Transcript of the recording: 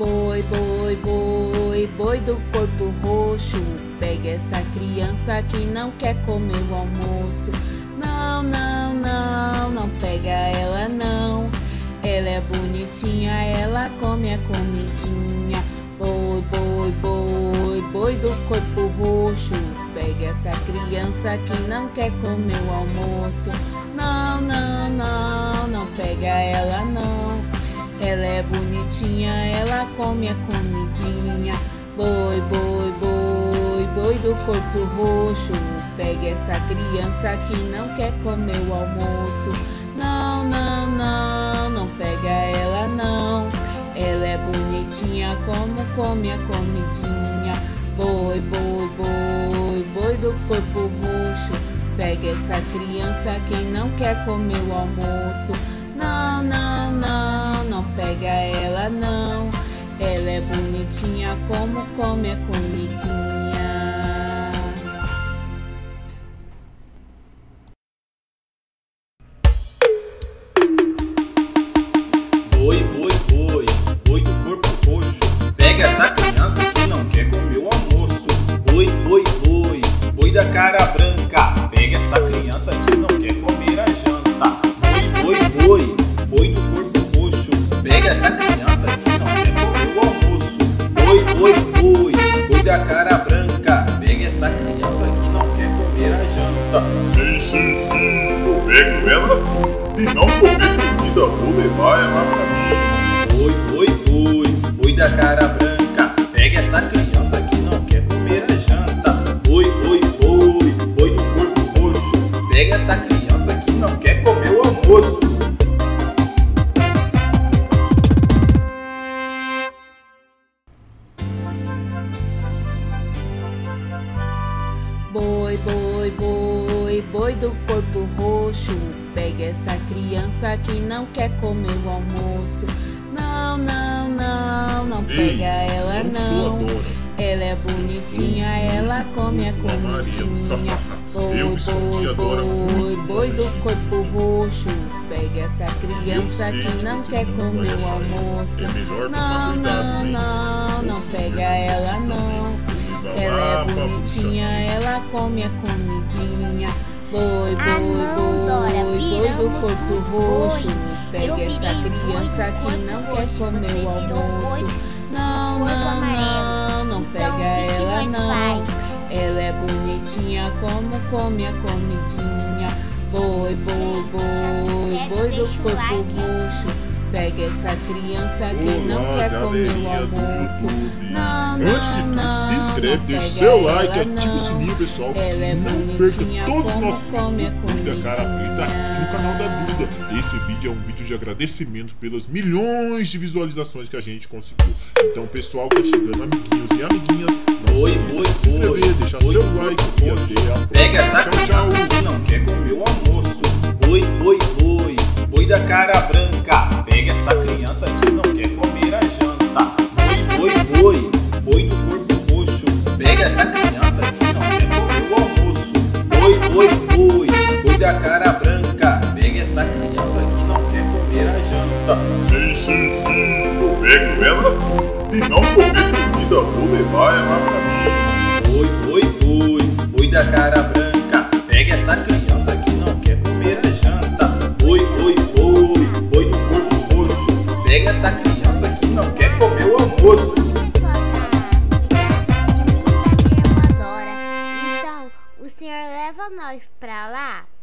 boi, boi, boi, boi do corpo roxo, pega essa criança que não quer comer o almoço. Não, não, não, não pega ela não, ela é bonitinha, ela come a comidinha. Boi, boi, boi, boi do corpo roxo, pega essa criança que não quer comer o almoço. Não, não, não, não pega ela não, ela é bonitinha, ela come a comidinha. Boi, boi, boi, boi do corpo roxo, pega essa criança que não quer comer o almoço. Não, não, não, não pega ela não, ela é bonitinha, como come a comidinha. Boi, boi, boi, boi do corpo roxo, pega essa criança que não quer comer o almoço. Não, não, não, não pega ela não, ela é bonitinha, como come a comidinha. Essa criança que não quer comer o almoço. Boi, boi, boi, boi da cara branca, pega essa criança que não quer comer a janta. Boi, boi, boi, boi do corpo roxo, pega essa criança que não quer comer o almoço. Boi, boi, boi, boi da cara branca, pega essa criança que não quer comer a janta. Sim, sim, sim, eu pego ela sim. Se não comer comida, vou levar ela pra mim. Boi, boi, boi, boi da cara branca, pega essa criança que não quer comer a janta. Boi, boi, boi, boi do corpo roxo, pega essa criança que não quer comer o almoço. Boi, boi, boi, boi do corpo roxo, pega essa criança que não quer comer o almoço. Não, não, não, não pega ela não, ela é bonitinha, ela come a comidinha. Boi, boi, boi, boi do corpo roxo, pega essa criança que não quer comer o almoço. Não, não, não, não pega ela não, ela é bonitinha, ela come a comidinha. Boi, boi, boi, boi do corpo roxo, pega essa criança que não quer comer o almoço. Não, não, não pega ela não, ela é bonitinha, como come a comidinha. Boi, boi, boi, boi do corpo roxo, pega essa criança que não quer comer o almoço. Não, não, não, se inscreve, deixa seu like, ativa o sininho, pessoal. Ela é bonitinha, todos os nossos vídeos do Boi Da Cara Preta aqui no canal da Duda. Esse vídeo é um vídeo de agradecimento pelas milhões de visualizações que a gente conseguiu. Então, pessoal, tá chegando, amiguinhos e amiguinhas. Oi, oi, se inscrever, deixar seu like e até a próxima. Tchau, tchau. Que não quer comer o almoço. Boi, boi, boi, boi da cara branca, pega essa criança que não quer comer a janta. Boi, boi, boi, boi do corpo, pega essa criança que não quer comer o almoço. Boi, boi, boi, boi da cara branca, pega essa criança que não quer comer a janta. Sim, sim, sim, eu pego ela sim. Se não comer comida, vou levar ela pra mim. Boi, boi, boi, boi da cara branca, pega essa criança que não quer comer a janta. Boi, boi, boi, boi do corpo roxo, pega essa criança que não quer comer o almoço. Nós pra lá.